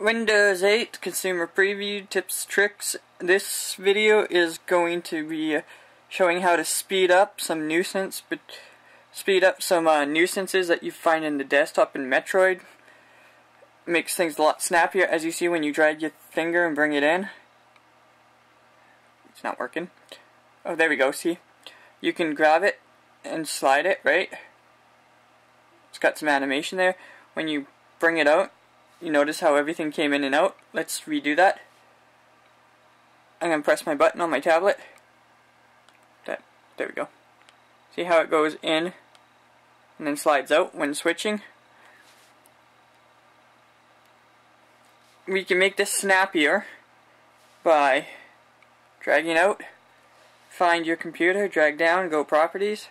Windows 8 Consumer Preview Tips, Tricks. This video is going to be showing how to speed up some nuisances that you find in the desktop in Metroid. Makes things a lot snappier, as you see when you drag your finger and bring it in. It's not working. Oh, there we go. See, you can grab it and slide it. Right. It's got some animation there. When you bring it out, you notice how everything came in and out. Let's redo that. I'm going to press my button on my tablet. There we go. See how it goes in and then slides out when switching. We can make this snappier by dragging out, find your computer, drag down, go properties.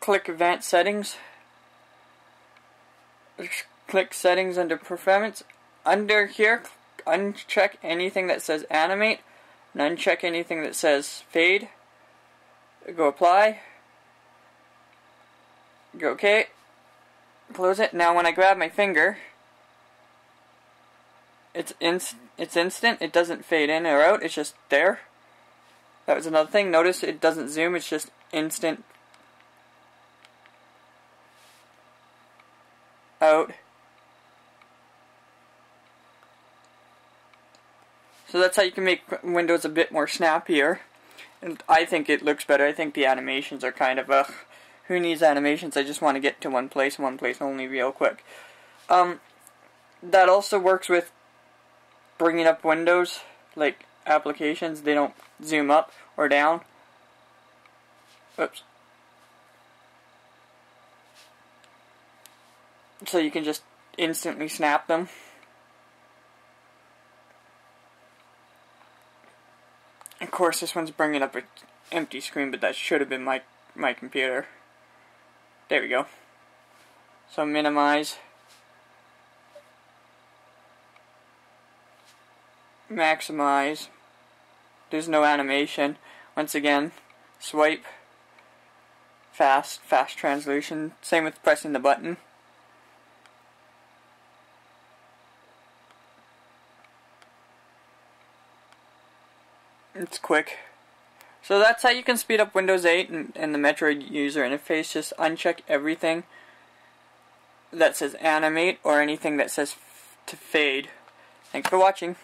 Click Advanced Settings. Click Settings under Performance. Under here, uncheck anything that says Animate, and uncheck anything that says Fade. Go Apply. Go OK. Close it. Now, when I grab my finger, it's instant. It doesn't fade in or out. It's just there. That was another thing. Notice it doesn't zoom. It's just instant. Out. So that's how you can make Windows a bit more snappier, and I think it looks better. I think the animations are kind of ugh, who needs animations? I just want to get to one place only real quick. That also works with bringing up windows, like applications. They don't zoom up or down. Oops. So you can just instantly snap them. Of course, this one's bringing up an empty screen, but that should have been my computer. There we go. So minimize. Maximize. There's no animation. Once again, swipe. Fast translation. Same with pressing the button. It's quick. So that's how you can speed up Windows 8 and the Metroid user interface. Just uncheck everything that says animate or anything that says to fade. Thanks for watching.